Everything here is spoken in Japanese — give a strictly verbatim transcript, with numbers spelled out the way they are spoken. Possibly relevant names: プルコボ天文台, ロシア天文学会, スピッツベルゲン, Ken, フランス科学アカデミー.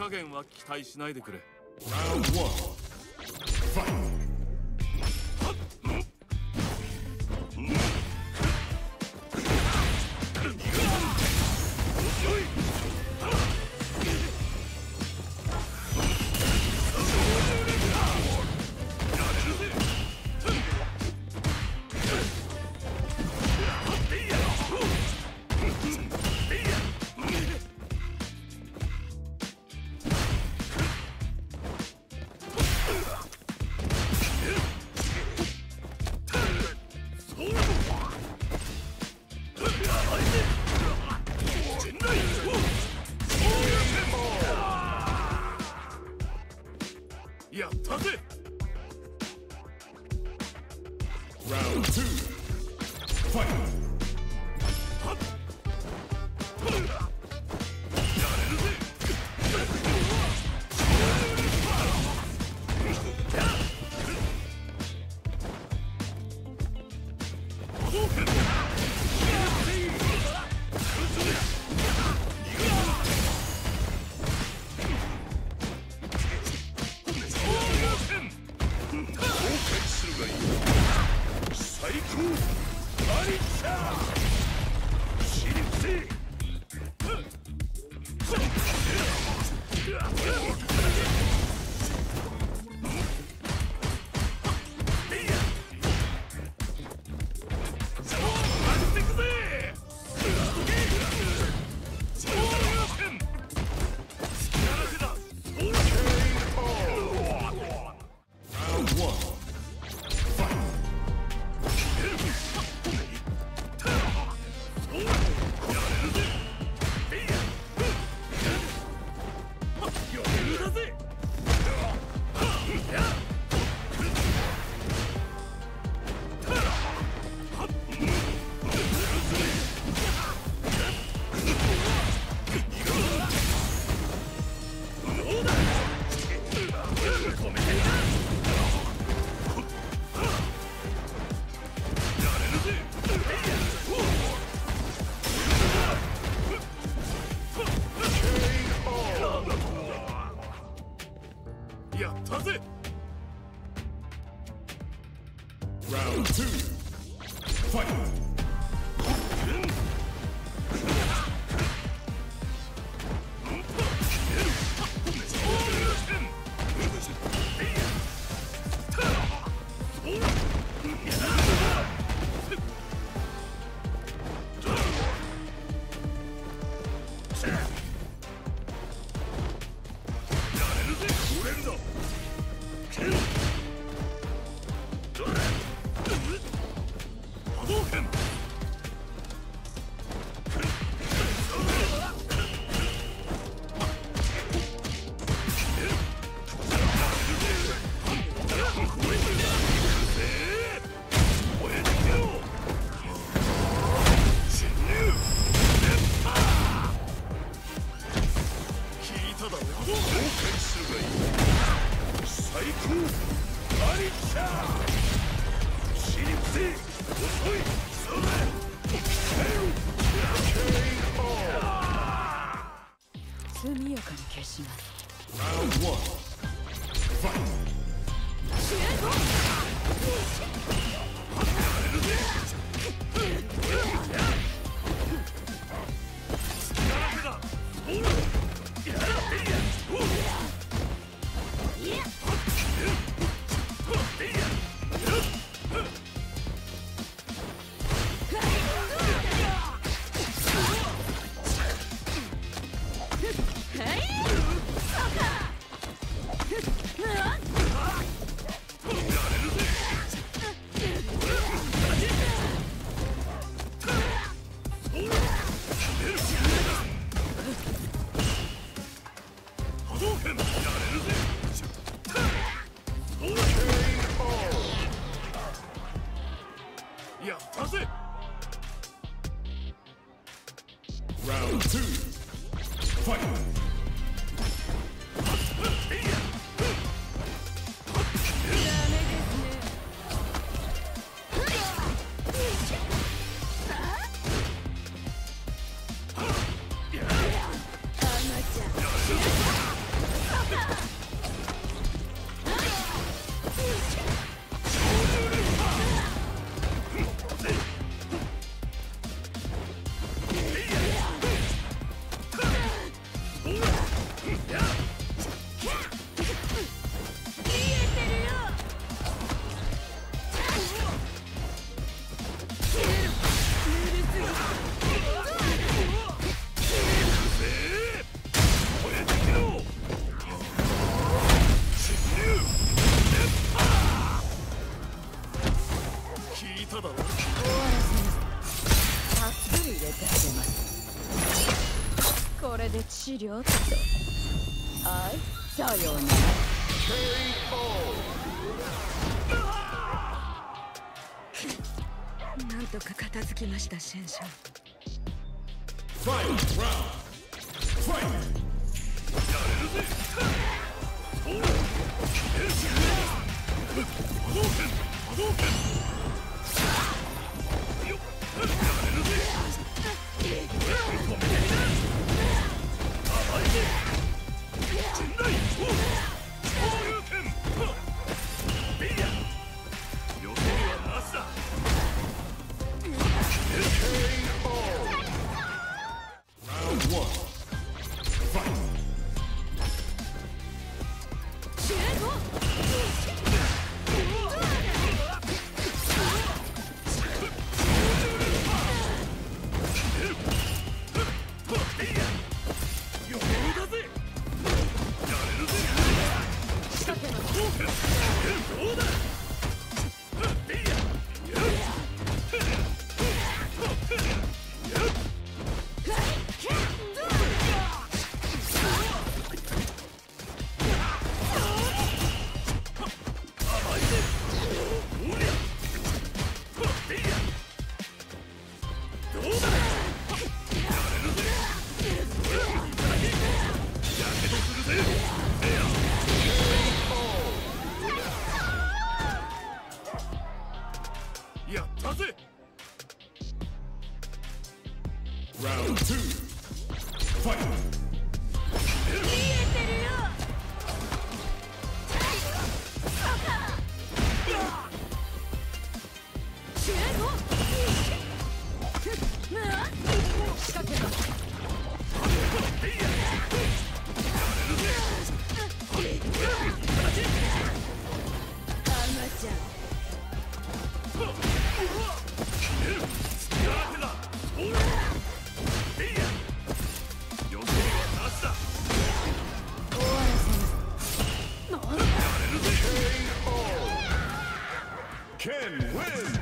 加減は期待しないでくれ。ただろ。終わらせます。たっぷり入れてあげます。これで治療っと。はい、さようなら。なんとか片付きました、シェンシャン。ファイトラウンド、ファイト。やれるぜ。Ken wins!